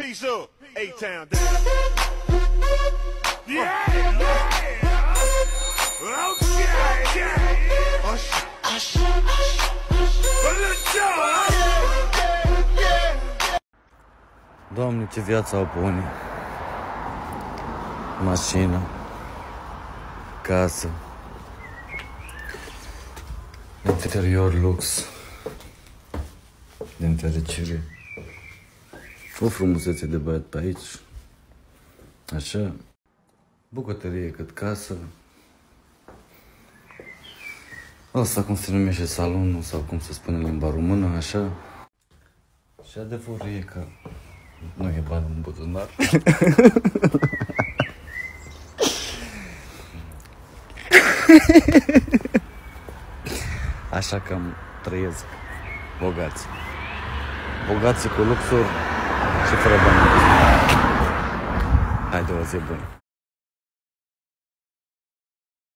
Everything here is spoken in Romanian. Peace up, A-Town. Yeah. Okay. Doamne, ce viață au pune. Mașină, casă, interior lux, din fericire. O frumusețe de băiat pe aici. Așa. Bucătărie cât casă. Asta cum se numește salonul sau cum se spune în limba română, așa. Și adevărul e că nu e bani în buzunar. Așa că trăiesc bogați. Bogați cu luxuri și fără bani. Haide o zi bună.